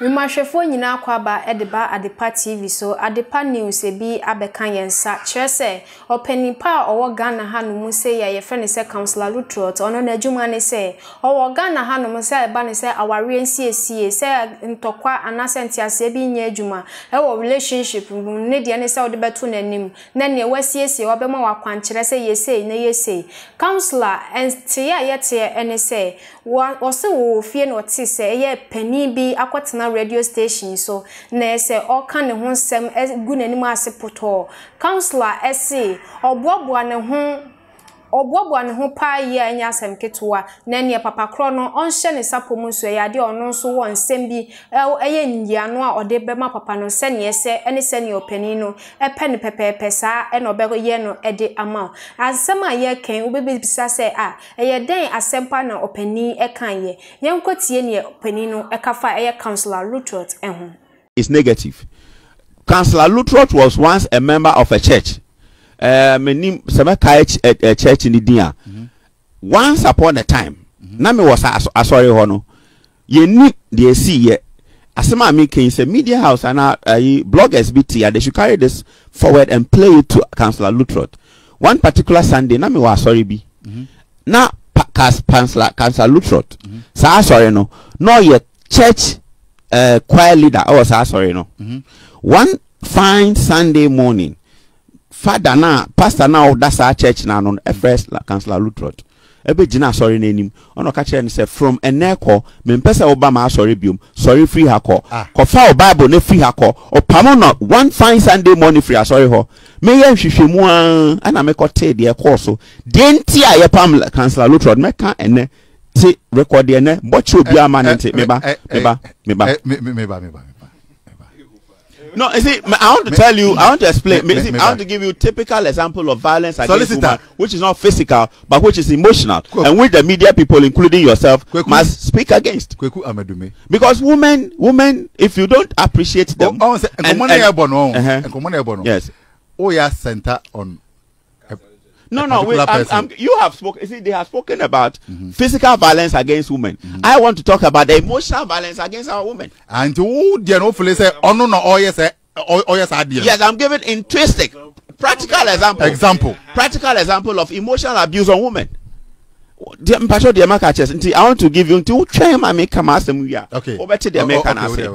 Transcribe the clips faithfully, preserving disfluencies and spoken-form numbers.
Mimahwefo nyina kwaba edeba Adepa T V so Adepa News ebi abeka yensa kyerese openipa owo Ghana hanum se ya ye frene se Counselor Lutterodt ono na adwuma ne se owo Ghana hanum se eba ne se aware nsiesie se ntokwa anasenti ase bi nya adwuma ewo relationship ne de ne se odebeto nanim na ne wasiesie obema wakwan kyerese ye sei na ye sei Counselor enti ya ye te ene se wo se wo fie no te se ye panin bi akwatena radio station so na ese o ka ne ho nsem gu nanimu ase poto Counselor ese obuobua ne ho obuobua ne ho pa ye anya asem ketewa na ne papa kro no onhye ne sapom so ye ade ono so won nsem bi eye ndia no a ode bema papa no se ne ese ene se ne opani no epe ne pepepe sa ene obego ye no ede ama asem a ye kan obebe bisa se a eye den asempa na opani e kan ye yenkotie ne opani no e ka fa eye Counselor Lutterodt ehun is negative. Counselor Lutterodt was once a member of a church. Uh, me nim sema kai a church in India. Once upon a time, na me was asori ho no. Ye ni dey see ye. Asema me ken say media house and uh, bloggers B T and they should carry this forward and play it to Counselor Lutterodt. One particular Sunday na me was asori bi. Mm-hmm. Na pas Counselor Counselor Lutterodt. Mm-hmm. Sa asori no. No ye church uh, choir leader or sa asori no. Mm-hmm. One fine Sunday morning Father na pastor na that's our church na no first Counselor Lutterodt ebe jina sorry na enim ono ka kire ni say from eneko me pesa oba ma sorry biom sorry free hako ko fa bible na free hako opamo no one fine Sunday morning free sorry ho me ye hwehwemu an ana me ko te de course denti a ye pam Counselor Lutterodt me ka ene ti record ene bochi obi amanente meba meba meba meba meba. No, you see, I want to tell you, I want to explain, see, I want to give you a typical example of violence against women, which is not physical, but which is emotional, and which the media people, including yourself, must speak against. Because women, women, if you don't appreciate them... And, and, uh-huh. Yes. Oh, yeah, center on... No, no, wait, I'm, I'm, you have spoken, you see, they have spoken about mm-hmm. physical violence against women. Mm-hmm. I want to talk about the emotional violence against our women. And who they know say, oh no, no, oh yes, oh yes, I did. Yes, I'm giving intrinsic, practical example. Example. Practical example of emotional abuse on women. I want to give you until try my make come as them we are. Okay. Over to the American assay.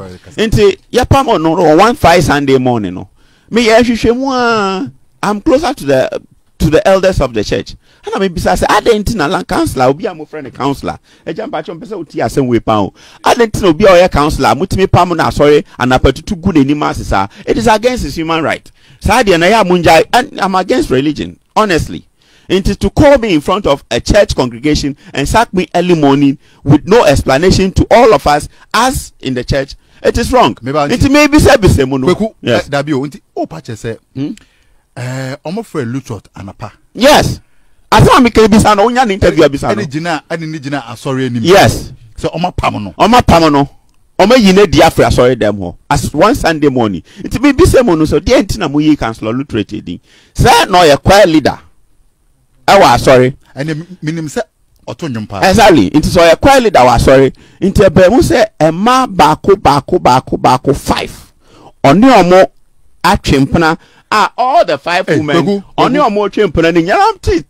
Until Yapam or no, one fine Sunday morning. No, me, I'm closer to the. To the elders of the church. And I mean, besides, I didn't know counselor, be a friend, a counselor. A jump at your person, T. As we pound. I didn't be a counselor, Mutimi Pamuna, sorry, and I put two good in masses. It is against his human right. Sadi and I am Munjai, and I'm against religion, honestly. It is to call me in front of a church congregation and sack me early morning with no explanation to all of us, as in the church. It is wrong. It may be said, yes. Oh, Pacha said. Uh, I'm afraid Lutterodt anapa. Yes. I don't make a bisan on yan interview bisan. I didn't know I sorry anymore. Yes. So Oma Pamono. Oma Pamono. Oma Yine Diafra sorry them ho. As one Sunday morning. It may be semono so dear Tina Muyi Counselor Lutterodt. Sir no a choir leader. I was sorry. And the minimum set Otonium Pass. Exactly. Into so a choir leader was sorry. Into a bemo say a ma bako bako bako bako five. On your mo at chimpana. Ah, all the five hey, women on your motion planning.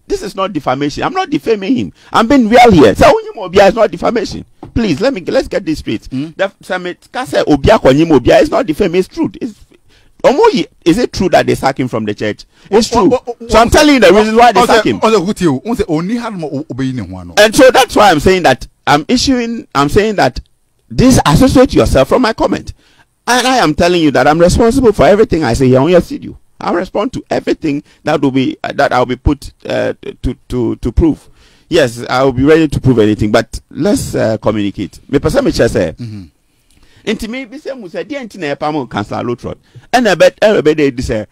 This is not defamation. I'm not defaming him. I'm being real here. So Obia is not defamation. Please let me let's get this straight. Mm. The summit Kase Obia Konyimobia is not defamation, it's truth. It's is it true that they sack him from the church? It's true. So I'm telling you the reason why they sack him. And so that's why I'm saying that I'm issuing I'm saying that disassociate yourself from my comment. And I am telling you that I'm responsible for everything I say here on your studio. I'll respond to everything that will be uh, that I'll be put uh, to to to prove. Yes, I'll be ready to prove anything. But let's uh, communicate. Me person me say. Inti me be say mu say di enti na pam Counselor Lutterodt. And I bet everybody dey say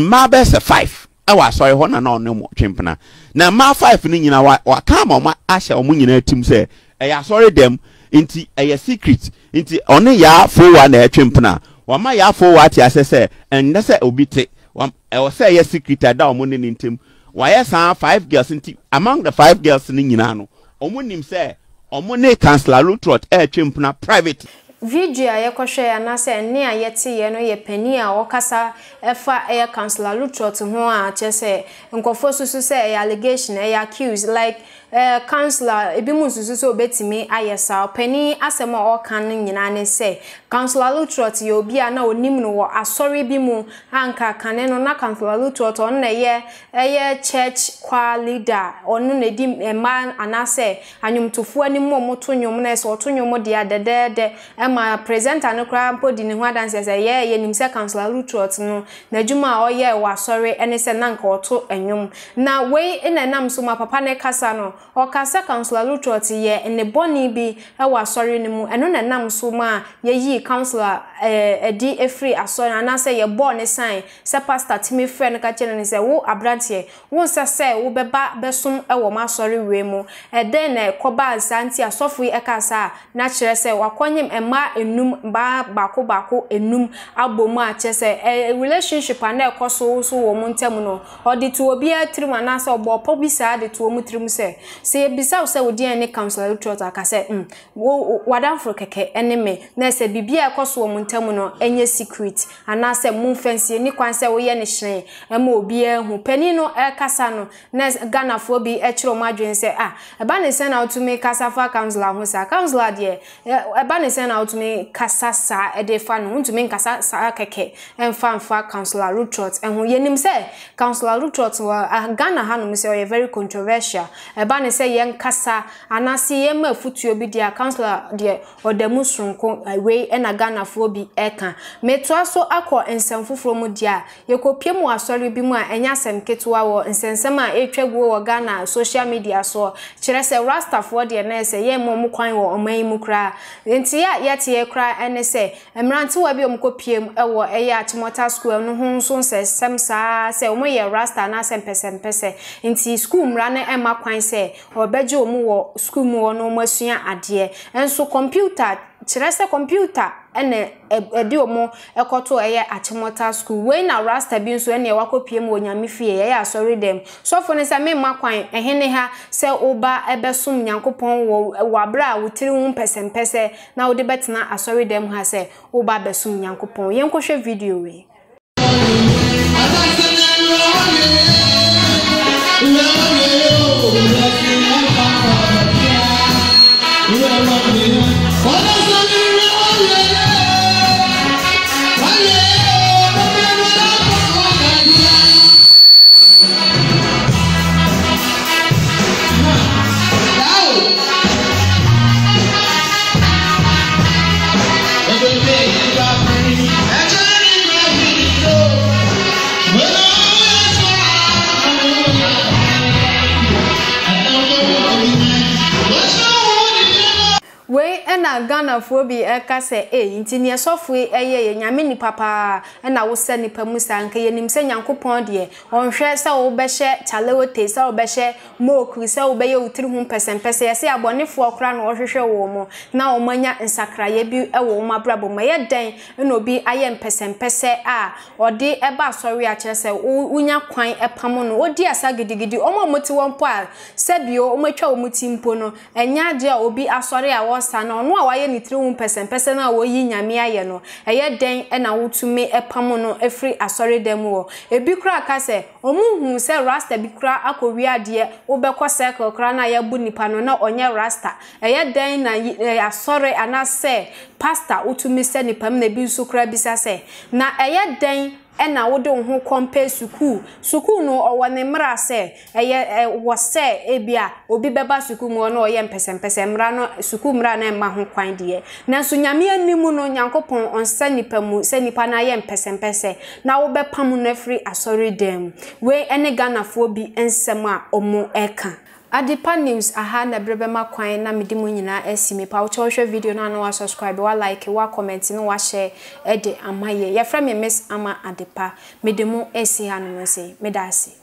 ma be say five. I was sorry ho na na onu twempna. Na ma five ni nyina wa ka ma ma ahye omu nyina tim say e ya sorry them inti e ya secret inti oni ya four one na twempna. Wama ya fo wati asese and nese obite wam e o say yes secret ada omo ne ntem wa yes five girls nti among the five girls ni nyina no omo nim say omo ne Counselor Lutterodt e twempna private video ayekɔhwɛ anase ɛne ayɛte yɛ no yɛ pani a ɔkasa ɛfa ɛyɛ Counselor Lutterodt ho a kyɛsɛ nkɔfo susu sɛ ɛyɛ allegation ɛyɛ accuse like eh Counselor ebi mu susu sɛ obetimi ayɛsa pani asɛm a ɔka no nyina ne sɛ Counselor Lutterodt yɛ obi a na onim no wɔ asɔre bi mu anka kane no na Counselor Lutterodt ɔno na yɛ ɛyɛ church choir leader ɔno na di man anase anyumtofo anim ɔmoto nyom na sɛ ɔto nyom de adedede ma presenter no kra mpo di ne ho adanse sɛ yɛ yɛ nim sɛ Counselor Lutterodt no na dwuma ɔyɛ wɔ asɔre ɛne sɛ na nka ɔto anyum na wei ina nam so ma papa ne kasa no okasa Counselor Lutterodt ye ne boni bi ewa asori ne mu eno na nam so ma ye yi counselor eh edi efri asori anase ye born ne sign se pastor timi frɛ ne ka kyene ne se wo abrantie wo se se wo beba besum ewo ma asori we mu e den na koba ansanti asofu e ka sa na kyerɛ se wakonyim ema enum ba bako bako enum abomu a kyerɛ se relationship ana ekoso so wo mu ntem no odi to obi atrim anase obo po bi sa de to mu trim se se bisa wo se wo die ne Counselor Lutterodt aka se mm wo wadamfro keke ene me na se bibia ekoso wo muntamu no enye secret ana se mumfansie ni kwanse wo ye ne hyen e ma obi ehu pani no ekasa no na ganafo bi e kire mo adwen se ah e ba ne se na otumi kasa fa counselor ho sa counselor de e ba ne se na otumi kasa sa e de fa no otumi nkasa sa keke emfa mfa Counselor Lutterodt ehu ye nim se Counselor Lutterodt wa gana hanum se o very controversial e ba ne se yen kasa anase ye ma futuo bi dia counselor de odamu sunko we e na ganafo bi eka metoa so akọ ensemfoforo mu dia yekopie mu asori bi mu a enya semketewa wo ensensema etwaguo wo gana social media so kirese rastafo de na ese ye mo mu kwan wo oman mu kra enti ya yete kra ene se emrante wo bi omkopie mu ewo eya atimota school no ho nso nsesem saa se omo ye rasta na sempesempese enti school mra na ema kwan se obeje omu wo school mu wo no masua ade enso computer kirese computer ene edi omo ekoto eye achimota school we na rasta bi nso ene wakopie mu onyame fie eye asori dem sofo ne se me makwan ehene ha se oba ebesum nyankopon wo wabra wotiri hu pesempese na wo de betna asori dem ha se oba besum nyankopon yenkohwe video we na Ghana fobi eka se eh nti ne sofwe eye ye nyame ni papa na wo se nipa musa anka ye nim se nyankopon de onhwe se wo behye chalewote se wo behye moku se wo beye utiri hu pesempese ye se abonefo okra na ohwehwe wo mo na wo manya nsakra ye bi ewo wo mabrabo ma ye den na obi aye pesempese a ode eba asori a kire se unya kwan epam no odi asa gidigidi omo moti wonpo a se bio omatwa omoti mpo no enya ade a obi asori a wo sa na no awaye ni three percent na wo yi nyame aye no eye den e na wotume epam no efri asori dem wo ebi kura ka se omuhu se rasta bi kura akowi ade wo bekọ circle kura na ya bu nipa no na onye rasta eye den na asori anase pastor wotume se nipa na bi nso kura bisa se na eye den ena wode ho compare suku suku no owo ne mra se eye wo se ebia obi beba suku mu no oye mpesempese mra no suku mra na ma ho kwan de na so nyame animu no nyankopon onsa nipa mu se nipa na ye mpesempese na wo bepam no afri asori dem we ene ganafo bi ensem a omo eka Adepa News aha na brebema kwan na medimu nyina esime pa wo video na no subscribe wa like wa comment no wa share e de amaye ye frame miss ama Adepa medimu esi hanu nse medasi